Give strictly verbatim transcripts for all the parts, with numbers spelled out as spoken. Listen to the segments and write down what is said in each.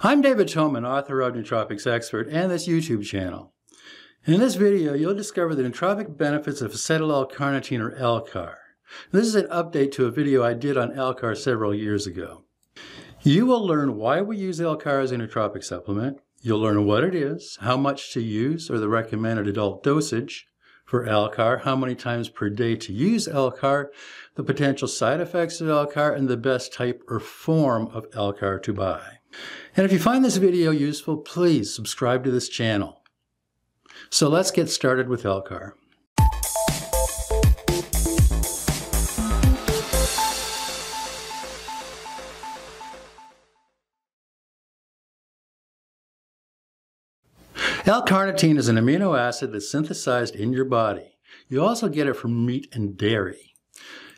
I'm David Toman, author of Nootropics Expert and this YouTube channel. In this video, you'll discover the nootropic benefits of acetyl L-carnitine, or ALCAR. This is an update to a video I did on ALCAR several years ago. You will learn why we use ALCAR as a nootropic supplement. You'll learn what it is, how much to use, or the recommended adult dosage for ALCAR, how many times per day to use ALCAR, the potential side effects of ALCAR, and the best type or form of ALCAR to buy. And if you find this video useful, please subscribe to this channel. So let's get started with ALCAR. L-carnitine is an amino acid that's synthesized in your body. You also get it from meat and dairy.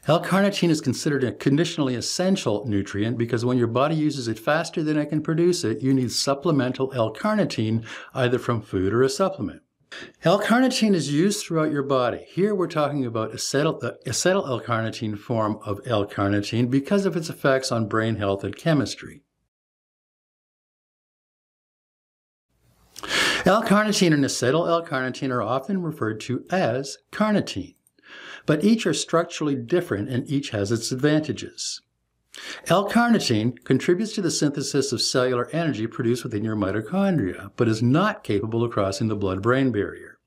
L-carnitine is considered a conditionally essential nutrient because when your body uses it faster than it can produce it, you need supplemental L-carnitine either from food or a supplement. L-carnitine is used throughout your body. Here we're talking about acetyl, uh, acetyl L-carnitine form of L-carnitine because of its effects on brain health and chemistry. L-carnitine and acetyl L-carnitine are often referred to as carnitine, but each are structurally different and each has its advantages. L-carnitine contributes to the synthesis of cellular energy produced within your mitochondria, but is not capable of crossing the blood-brain barrier.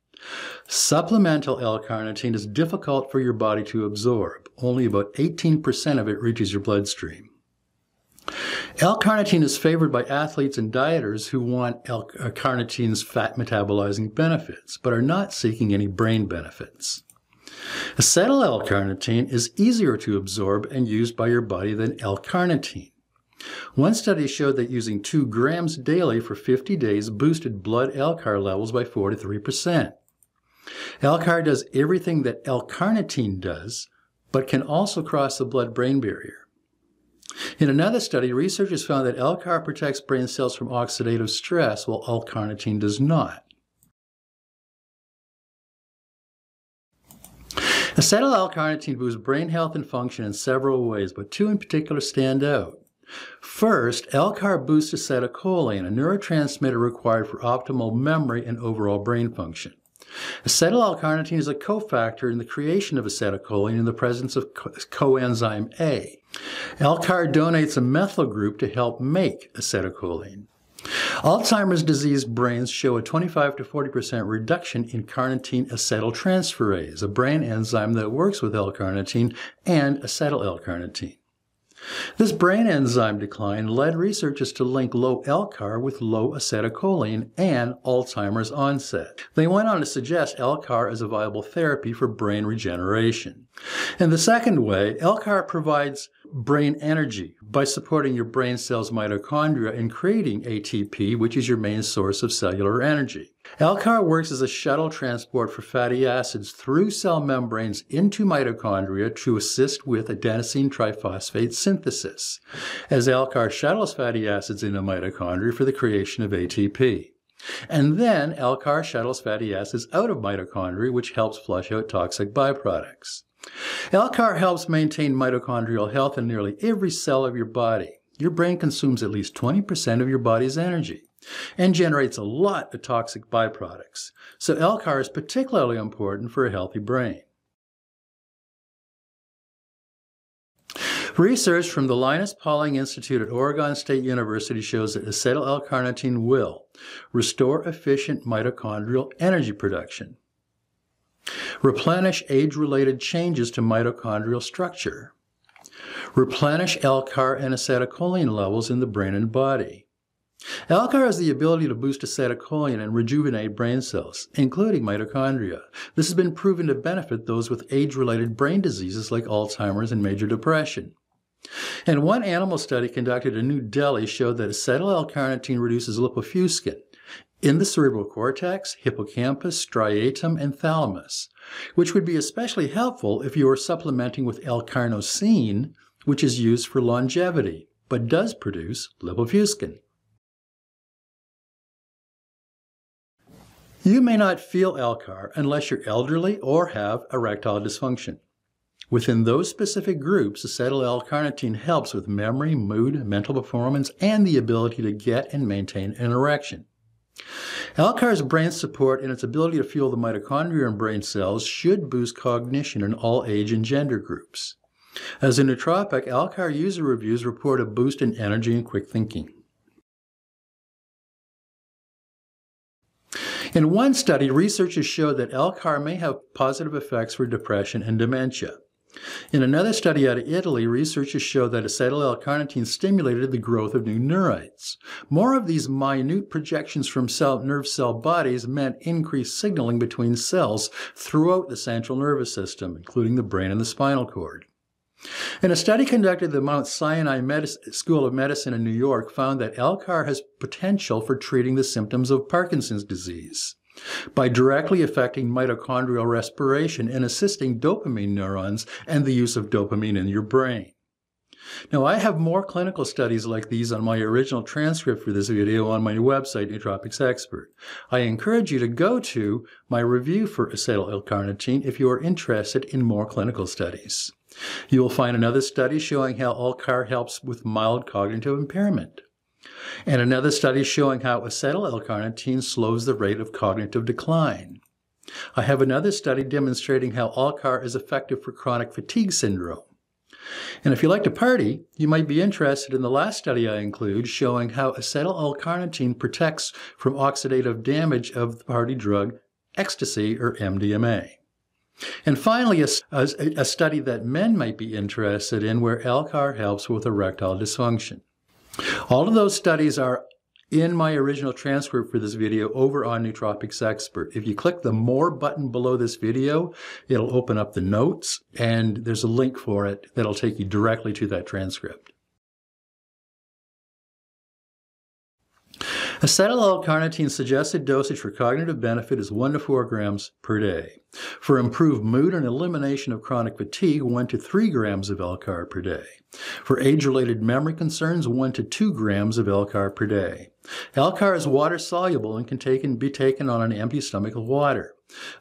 Supplemental L-carnitine is difficult for your body to absorb. Only about eighteen percent of it reaches your bloodstream. L-carnitine is favored by athletes and dieters who want L-carnitine's fat metabolizing benefits, but are not seeking any brain benefits. Acetyl L-carnitine is easier to absorb and used by your body than L-carnitine. One study showed that using two grams daily for fifty days boosted blood ALCAR levels by four to three percent. ALCAR does everything that L-carnitine does, but can also cross the blood-brain barrier. In another study, researchers found that ALCAR protects brain cells from oxidative stress, while L-carnitine does not. Acetyl L-carnitine boosts brain health and function in several ways, but two in particular stand out. First, ALCAR boosts acetylcholine, a neurotransmitter required for optimal memory and overall brain function. Acetyl L-carnitine is a cofactor in the creation of acetylcholine in the presence of co coenzyme A. ALCAR donates a methyl group to help make acetylcholine. Alzheimer's disease brains show a twenty-five to forty percent reduction in carnitine acetyltransferase, a brain enzyme that works with L-carnitine and acetyl L-carnitine. This brain enzyme decline led researchers to link low ALCAR with low acetylcholine and Alzheimer's onset. They went on to suggest ALCAR as a viable therapy for brain regeneration. In the second way, ALCAR provides brain energy by supporting your brain cells' mitochondria and creating A T P, which is your main source of cellular energy. ALCAR works as a shuttle transport for fatty acids through cell membranes into mitochondria to assist with adenosine triphosphate synthesis, as ALCAR shuttles fatty acids into mitochondria for the creation of A T P. And then ALCAR shuttles fatty acids out of mitochondria, which helps flush out toxic byproducts. ALCAR helps maintain mitochondrial health in nearly every cell of your body. Your brain consumes at least twenty percent of your body's energy and generates a lot of toxic byproducts. So ALCAR is particularly important for a healthy brain. Research from the Linus Pauling Institute at Oregon State University shows that acetyl L-carnitine will restore efficient mitochondrial energy production, replenish age-related changes to mitochondrial structure, replenish ALCAR and acetylcholine levels in the brain and body. ALCAR has the ability to boost acetylcholine and rejuvenate brain cells, including mitochondria. This has been proven to benefit those with age-related brain diseases like Alzheimer's and major depression. And one animal study conducted in New Delhi showed that acetyl L-carnitine reduces lipofuscin in the cerebral cortex, hippocampus, striatum, and thalamus, which would be especially helpful if you are supplementing with L-carnosine, which is used for longevity, but does produce lipofuscin. You may not feel ALCAR unless you're elderly or have erectile dysfunction, Within those specific groups, acetyl L-carnitine helps with memory, mood, mental performance, and the ability to get and maintain an erection. ALCAR's brain support and its ability to fuel the mitochondria in brain cells should boost cognition in all age and gender groups. As a nootropic, ALCAR user reviews report a boost in energy and quick thinking. In one study, researchers showed that ALCAR may have positive effects for depression and dementia. In another study out of Italy, researchers showed that acetyl L-carnitine stimulated the growth of new neurites. More of these minute projections from cell, nerve cell bodies meant increased signaling between cells throughout the central nervous system, including the brain and the spinal cord. And a study conducted at the Mount Sinai School of Medicine in New York found that ALCAR has potential for treating the symptoms of Parkinson's disease by directly affecting mitochondrial respiration and assisting dopamine neurons and the use of dopamine in your brain. Now, I have more clinical studies like these on my original transcript for this video on my website, Nootropics Expert. I encourage you to go to my review for acetyl L-carnitine if you are interested in more clinical studies. You will find another study showing how ALCAR helps with mild cognitive impairment, and another study showing how acetyl L-carnitine slows the rate of cognitive decline. I have another study demonstrating how ALCAR is effective for chronic fatigue syndrome. And if you like to party, you might be interested in the last study I include showing how acetyl L-carnitine protects from oxidative damage of the party drug ecstasy, or M D M A. And finally, a, a, a study that men might be interested in where ALCAR helps with erectile dysfunction. All of those studies are in my original transcript for this video over on Nootropics Expert. If you click the More button below this video, it'll open up the notes, and there's a link for it that'll take you directly to that transcript. Acetyl L-carnitine's suggested dosage for cognitive benefit is one to four grams per day. For improved mood and elimination of chronic fatigue, one to three grams of ALCAR per day. For age-related memory concerns, one to two grams of ALCAR per day. ALCAR is water-soluble and can take and be taken on an empty stomach of water.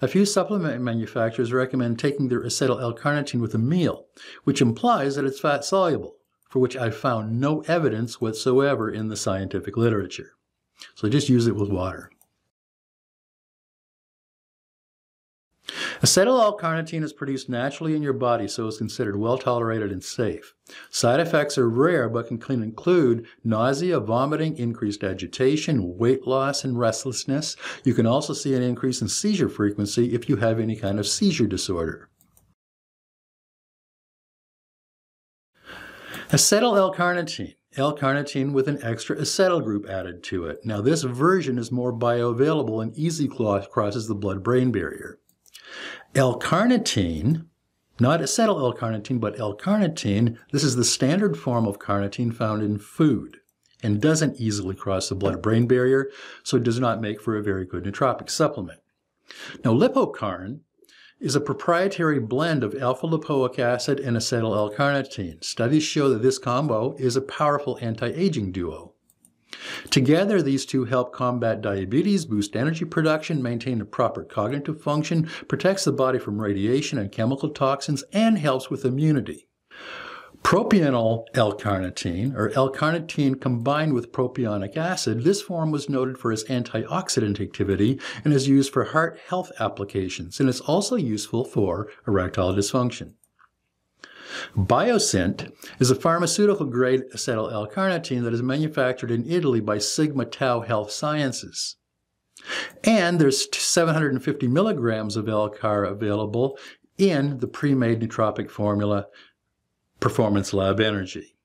A few supplement manufacturers recommend taking their acetyl L-carnitine with a meal, which implies that it's fat-soluble, for which I've found no evidence whatsoever in the scientific literature. So just use it with water. Acetyl L-carnitine is produced naturally in your body, so is considered well-tolerated and safe. Side effects are rare, but can include nausea, vomiting, increased agitation, weight loss, and restlessness. You can also see an increase in seizure frequency if you have any kind of seizure disorder. Acetyl L-carnitine. L-carnitine with an extra acetyl group added to it. Now, this version is more bioavailable and easily crosses the blood-brain barrier. L-carnitine, not acetyl L-carnitine, but L-carnitine, this is the standard form of carnitine found in food and doesn't easily cross the blood-brain barrier, so it does not make for a very good nootropic supplement. Now, lipocarn is a proprietary blend of alpha-lipoic acid and acetyl L-carnitine. Studies show that this combo is a powerful anti-aging duo. Together, these two help combat diabetes, boost energy production, maintain a proper cognitive function, protects the body from radiation and chemical toxins, and helps with immunity. Propionyl L-carnitine, or L-carnitine combined with propionic acid, this form was noted for its antioxidant activity and is used for heart health applications, and is also useful for erectile dysfunction. Biosynt is a pharmaceutical-grade acetyl L-carnitine that is manufactured in Italy by Sigma Tau Health Sciences. And there's seven hundred fifty milligrams of ALCAR available in the pre-made nootropic formula Performance Lab Energy.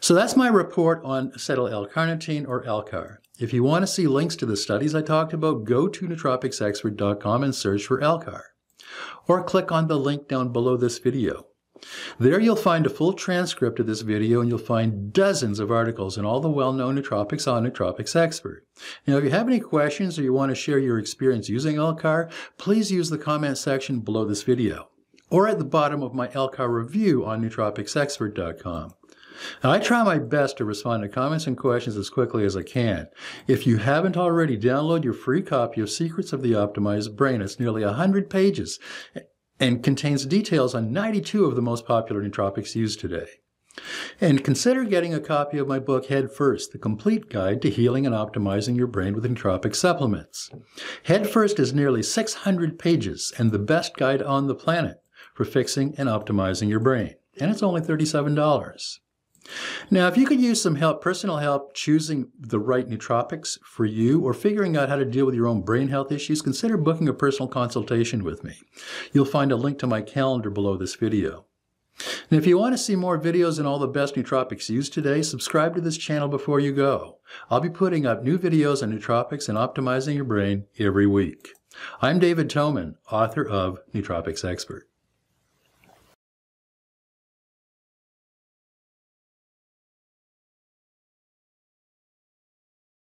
So that's my report on acetyl L-carnitine, or ALCAR. If you want to see links to the studies I talked about, go to nootropics expert dot com and search for ALCAR, or click on the link down below this video. There you'll find a full transcript of this video, and you'll find dozens of articles on all the well-known nootropics on Nootropics Expert. Now, if you have any questions or you want to share your experience using ALCAR, please use the comment section below this video, or at the bottom of my ALCAR review on nootropics expert dot com. Now, I try my best to respond to comments and questions as quickly as I can. If you haven't already, download your free copy of Secrets of the Optimized Brain. It's nearly one hundred pages, and contains details on ninety-two of the most popular nootropics used today. And consider getting a copy of my book, Head First, The Complete Guide to Healing and Optimizing Your Brain with Nootropic Supplements. Head First is nearly six hundred pages and the best guide on the planet for fixing and optimizing your brain. And it's only thirty-seven dollars. Now, if you could use some help, personal help, choosing the right nootropics for you or figuring out how to deal with your own brain health issues, consider booking a personal consultation with me. You'll find a link to my calendar below this video. And if you want to see more videos on all the best nootropics used today, subscribe to this channel before you go. I'll be putting up new videos on nootropics and optimizing your brain every week. I'm David Toman, author of Nootropics Expert.